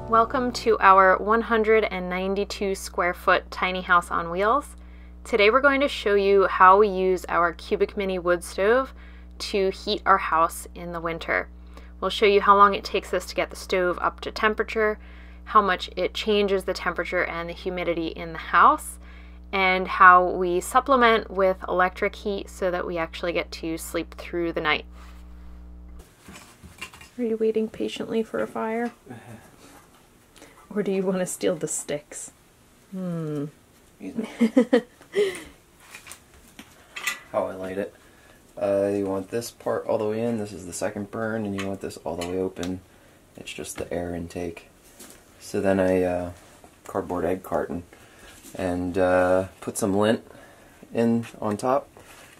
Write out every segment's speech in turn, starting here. Welcome to our 192 square foot tiny house on wheels. Today we're going to show you how we use our Cubic Mini wood stove to heat our house in the winter. We'll show you how long it takes us to get the stove up to temperature, how much it changes the temperature and the humidity in the house, and how we supplement with electric heat so that we actually get to sleep through the night. Are you waiting patiently for a fire? Or do you want to steal the sticks? How I light it. You want this part all the way in, this is the second burn, and you want this all the way open. It's just the air intake. So then I cardboard egg carton and put some lint in on top,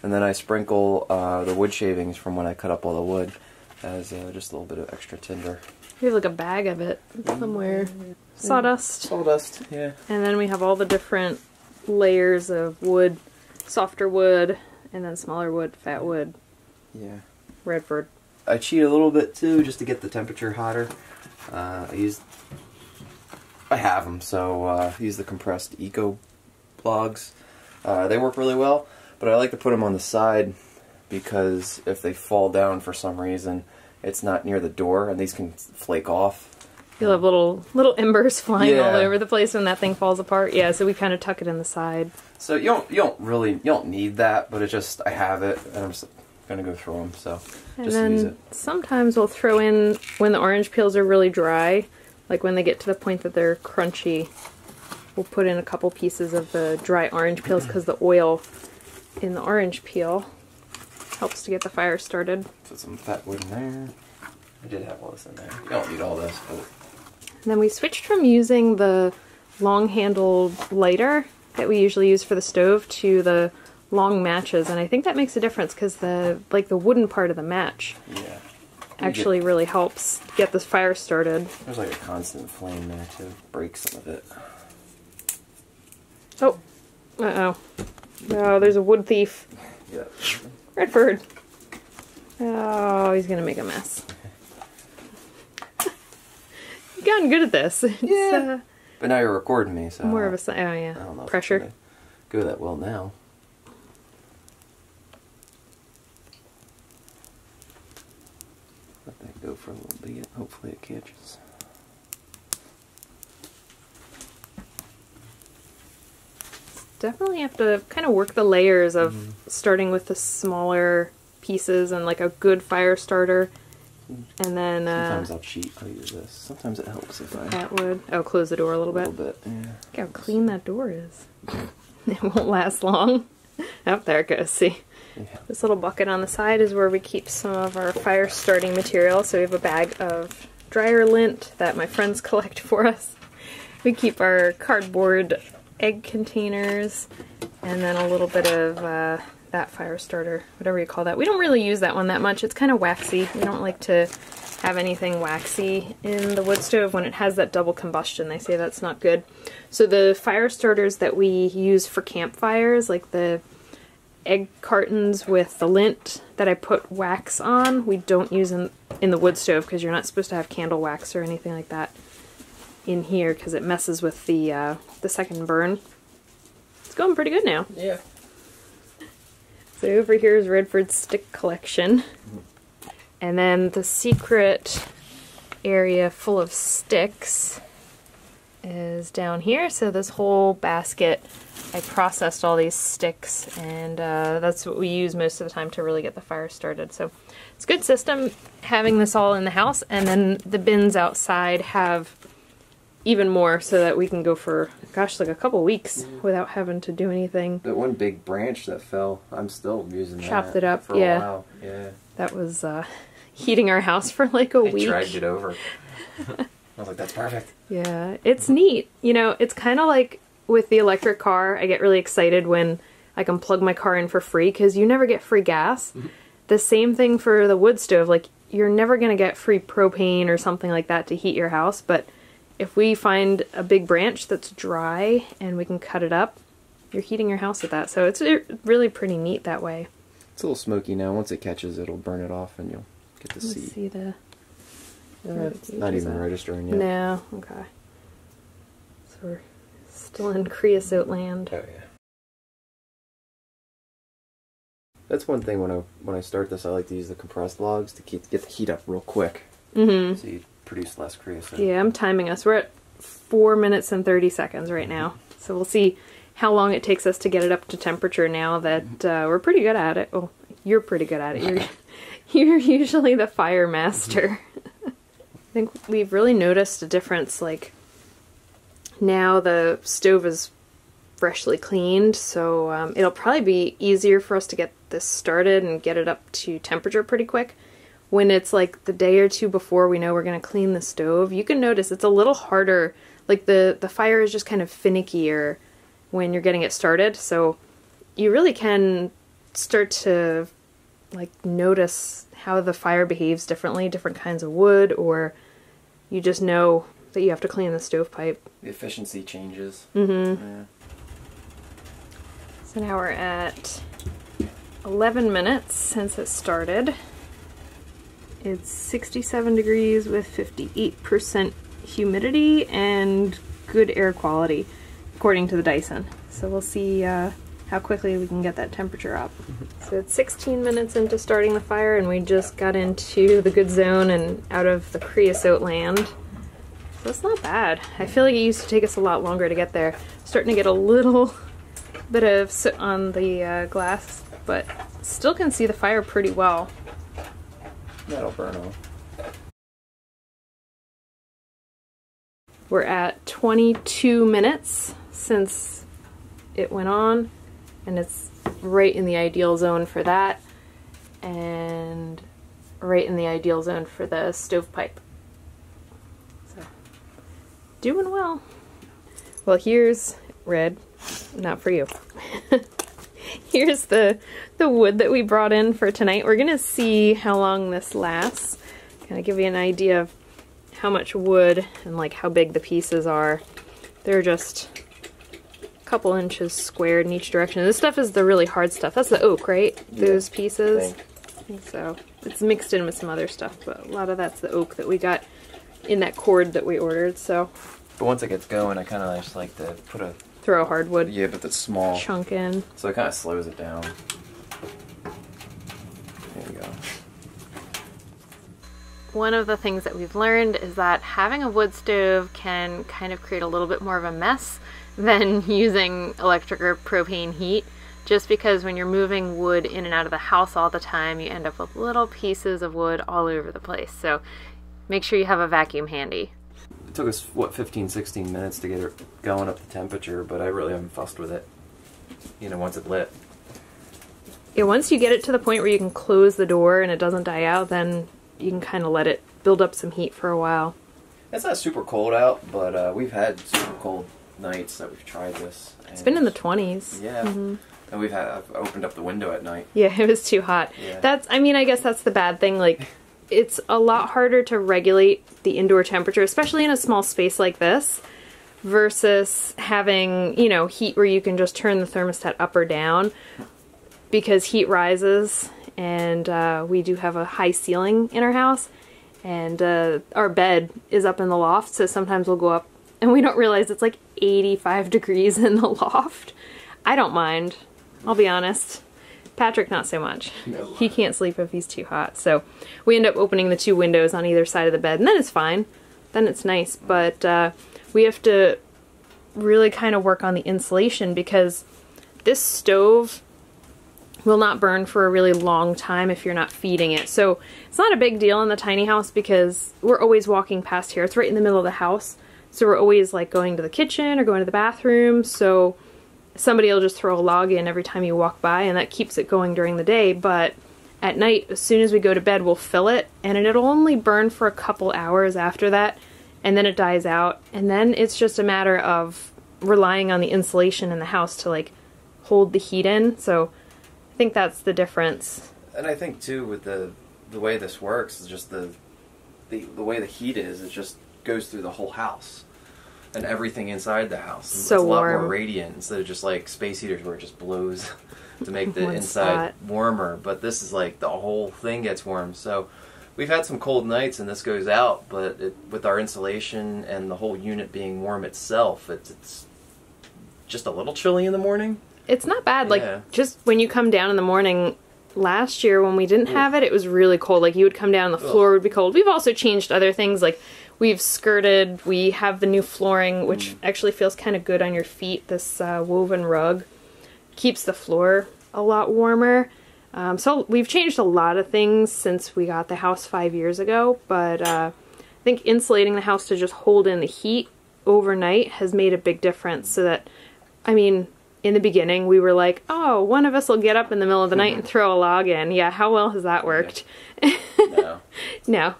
and then I sprinkle the wood shavings from when I cut up all the wood as just a little bit of extra tinder. We have like a bag of it somewhere. Sawdust. Sawdust, yeah. And then we have all the different layers of wood, softer wood, and then smaller wood, fat wood. Yeah. Redford. I cheat a little bit too, just to get the temperature hotter. I have them, so I use the compressed eco logs. They work really well, but I like to put them on the side because if they fall down for some reason, it's not near the door, and these can flake off. You'll have little embers flying all over the place when that thing falls apart. Yeah, so we kind of tuck it in the side. So you don't need that, but it just, I have it, and I'm just gonna go through them. So and just use it. Sometimes we'll throw in when the orange peels are really dry, like when they get to the point that they're crunchy. We'll put in a couple pieces of the dry orange peels because the oil in the orange peel helps to get the fire started. Put some fat wood in there. I did have all this in there. You don't need all this, but... And then we switched from using the long-handled lighter that we usually use for the stove to the long matches, and I think that makes a difference because the wooden part of the match actually really helps get this fire started. There's like a constant flame there to break some of it. Oh, oh, there's a wood thief. Yeah. Redford. Oh, he's gonna make a mess. You've gotten good at this. Yeah. But now you're recording me, so. More of a, I don't know. Pressure. Go that well now. Let that go for a little bit. Hopefully it catches. Definitely have to kind of work the layers of starting with the smaller pieces and like a good fire starter, and then sometimes I'll cheat. I'll use this. Sometimes it helps if I close the door a little bit. Yeah. Look how clean that door is. It won't last long. Oh, there it goes. See, this little bucket on the side is where we keep some of our fire starting material. So we have a bag of dryer lint that my friends collect for us. We keep our cardboard egg containers, and then a little bit of that fire starter, whatever you call that. We don't really use that one that much. It's kind of waxy. We don't like to have anything waxy in the wood stove when it has that double combustion. They say that's not good. So the fire starters that we use for campfires, like the egg cartons with the lint that I put wax on, we don't use in the wood stove because you're not supposed to have candle wax or anything like that in here because it messes with the second burn. It's going pretty good now. Yeah. So over here is Redford's stick collection. And then the secret area full of sticks is down here. So this whole basket, I processed all these sticks, and that's what we use most of the time to really get the fire started. So it's a good system having this all in the house, and then the bins outside have even more so that we can go for, gosh, like a couple weeks without having to do anything. That one big branch that fell, I'm still using that. Chopped it up for a while. Yeah. That was heating our house for like a week. I dragged it over. I was like, that's perfect. Yeah, it's neat. You know, it's kind of like with the electric car, I get really excited when I can plug my car in for free because you never get free gas. The same thing for the wood stove. Like, you're never going to get free propane or something like that to heat your house, but if we find a big branch that's dry and we can cut it up, you're heating your house with that. So it's really pretty neat that way. It's a little smoky now. Once it catches, it'll burn it off and you'll get to see. Let's see the... it's not even registering yet. No, okay. So we're still in creosote land. Oh yeah. That's one thing when I start this, I like to use the compressed logs to get the heat up real quick. Mm-hmm. So you produce less creosote. Yeah, I'm timing us. We're at 4 minutes and 30 seconds right now. So we'll see how long it takes us to get it up to temperature now that we're pretty good at it. Well, you're pretty good at it. You're usually the fire master. I think we've really noticed a difference, like now the stove is freshly cleaned, so it'll probably be easier for us to get this started and get it up to temperature pretty quick. When it's like the day or two before we know we're going to clean the stove, you can notice it's a little harder, like the fire is just kind of finickier when you're getting it started, so you really can start to like notice how the fire behaves differently, different kinds of wood, or you just know that you have to clean the stovepipe. The efficiency changes. Mm-hmm. Yeah. So now we're at 11 minutes since it started. It's 67 degrees with 58% humidity and good air quality, according to the Dyson. So we'll see how quickly we can get that temperature up. So it's 16 minutes into starting the fire, and we just got into the good zone and out of the creosote land. So that's not bad. I feel like it used to take us a lot longer to get there. Starting to get a little bit of soot on the glass, but still can see the fire pretty well. That'll burn off. We're at 22 minutes since it went on, and it's right in the ideal zone for that, and right in the ideal zone for the stovepipe. So, doing well. Well, here's Red, not for you. Here's the wood that we brought in for tonight. We're gonna see how long this lasts. Kind of give you an idea of how much wood and like how big the pieces are. They're just a couple inches squared in each direction. This stuff is the really hard stuff. That's the oak, right? Yeah, those pieces. I think so. It's mixed in with some other stuff, but a lot of that's the oak that we got in that cord that we ordered. So. But once it gets going, I kind of just like to put a throw hardwood. Yeah, but that's small chunk in. So it kind of slows it down. There you go. One of the things that we've learned is that having a wood stove can kind of create a little bit more of a mess than using electric or propane heat, just because when you're moving wood in and out of the house all the time, you end up with little pieces of wood all over the place. So make sure you have a vacuum handy. It took us, what, 15, 16 minutes to get it going up to temperature, but I really haven't fussed with it, you know, once it lit. Yeah, once you get it to the point where you can close the door and it doesn't die out, then you can kind of let it build up some heat for a while. It's not super cold out, but we've had super cold nights that we've tried this. It's been in the 20s. Yeah. Mm-hmm. And I've opened up the window at night. Yeah, it was too hot. Yeah. I mean, I guess that's the bad thing. Like, it's a lot harder to regulate the indoor temperature, especially in a small space like this, versus having, you know, heat where you can just turn the thermostat up or down, because heat rises. And we do have a high ceiling in our house, and our bed is up in the loft, so sometimes we'll go up and we don't realize it's like 85 degrees in the loft. I don't mind, I'll be honest. Patrick, not so much. No. He can't sleep if he's too hot, so we end up opening the two windows on either side of the bed, and then it's fine, then it's nice, but we have to really kind of work on the insulation, because this stove will not burn for a really long time if you're not feeding it. So it's not a big deal in the tiny house because we're always walking past here. It's right in the middle of the house. So we're always like going to the kitchen or going to the bathroom. So somebody will just throw a log in every time you walk by, and that keeps it going during the day. But at night, as soon as we go to bed, we'll fill it, and it'll only burn for a couple hours after that, and then it dies out. And then it's just a matter of relying on the insulation in the house to like hold the heat in. So I think that's the difference. And I think too, with the way this works, is just the way the heat is, it just goes through the whole house. and everything inside the house. So it's a lot more radiant instead of just like space heaters where it just blows to make the inside warmer. But this is like the whole thing gets warm. So we've had some cold nights and this goes out, but it, with our insulation and the whole unit being warm itself, it's just a little chilly in the morning. It's not bad. Like just when you come down in the morning. Last year when we didn't have it, it was really cold. Like you would come down, the floor would be cold. We've also changed other things, like we've skirted, we have the new flooring, which actually feels kind of good on your feet. This woven rug keeps the floor a lot warmer. So we've changed a lot of things since we got the house 5 years ago, but I think insulating the house to just hold in the heat overnight has made a big difference. So that, I mean, in the beginning, we were like, oh, one of us will get up in the middle of the night and throw a log in. Yeah, how well has that worked? No. No.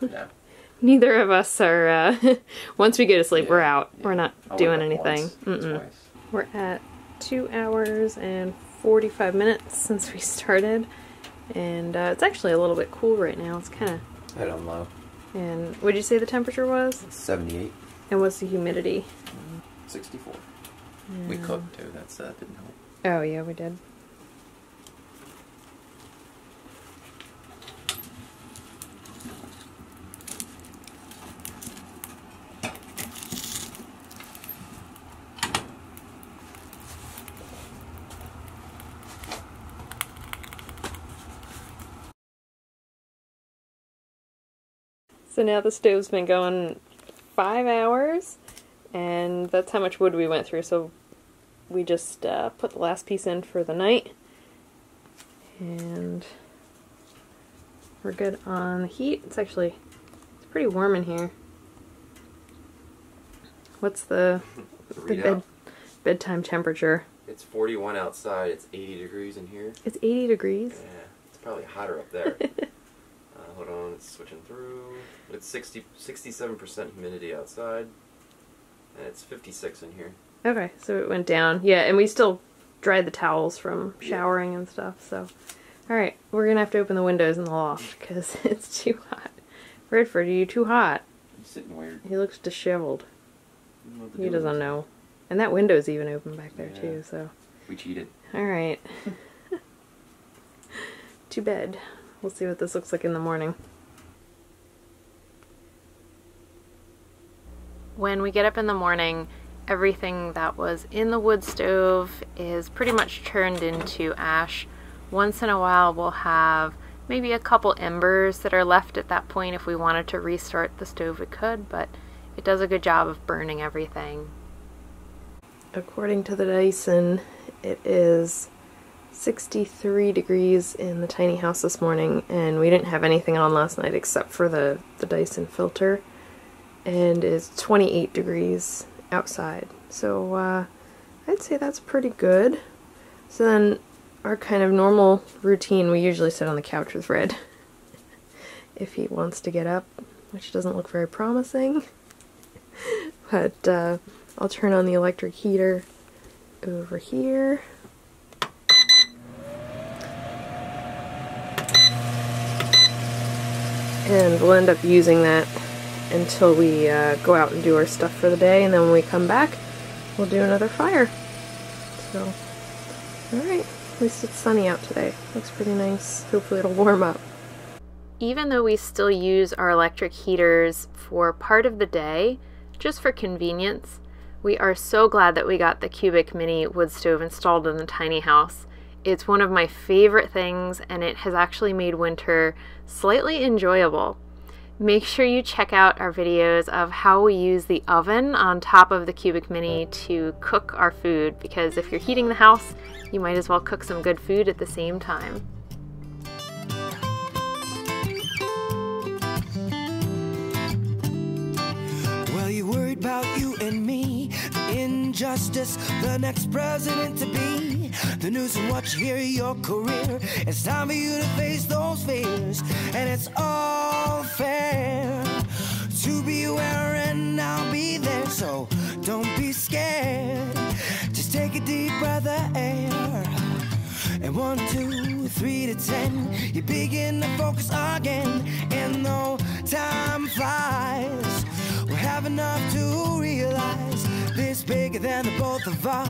Neither of us are, once we go to sleep, we're out. Yeah. We're not doing anything. We're at 2 hours and 45 minutes since we started. And it's actually a little bit cool right now. It's kind of... Head on low. And what'd you say the temperature was? 78. And what's the humidity? 64. We cooked too, that's that didn't help. Oh yeah, we did. So now the stove's been going 5 hours. And that's how much wood we went through, so we just put the last piece in for the night. And we're good on the heat. It's actually, it's pretty warm in here. What's the bedtime temperature? It's 41 outside, it's 80 degrees in here. It's 80 degrees? Yeah, it's probably hotter up there. Hold on, it's switching through. It's 67% humidity outside. And it's 56 in here. Okay, so it went down. Yeah, and we still dried the towels from showering and stuff, so. Alright, we're gonna have to open the windows in the loft, because it's too hot. Redford, are you too hot? He's sitting weird. He looks disheveled. He doesn't know. And that window's even open back there, too, so. We cheated. Alright. To bed. We'll see what this looks like in the morning. When we get up in the morning, everything that was in the wood stove is pretty much turned into ash. Once in a while we'll have maybe a couple embers that are left at that point. If we wanted to restart the stove we could, but it does a good job of burning everything. According to the Dyson, it is 63 degrees in the tiny house this morning, and we didn't have anything on last night except for the Dyson filter. And it's 28 degrees outside, so I'd say that's pretty good. So then our kind of normal routine, we usually sit on the couch with Red if he wants to get up, which doesn't look very promising. But I'll turn on the electric heater over here. And we'll end up using that until we go out and do our stuff for the day, and then when we come back we'll do another fire. So, alright, at least it's sunny out today. Looks pretty nice. Hopefully it'll warm up. Even though we still use our electric heaters for part of the day, just for convenience, we are so glad that we got the Cubic Mini wood stove installed in the tiny house. It's one of my favorite things, and it has actually made winter slightly enjoyable. Make sure you check out our videos of how we use the oven on top of the Cubic Mini to cook our food, because if you're heating the house, you might as well cook some good food at the same time. Well, you worried about you and me, the injustice, the next president to be, the news and what you hear, your career. It's time for you to face those fears, and it's all fair to be aware, and I'll be there. So don't be scared, just take a deep breath of air. And 1, 2, 3 to 10, you begin to focus again, and though time flies, have enough to realize this bigger than the both of us.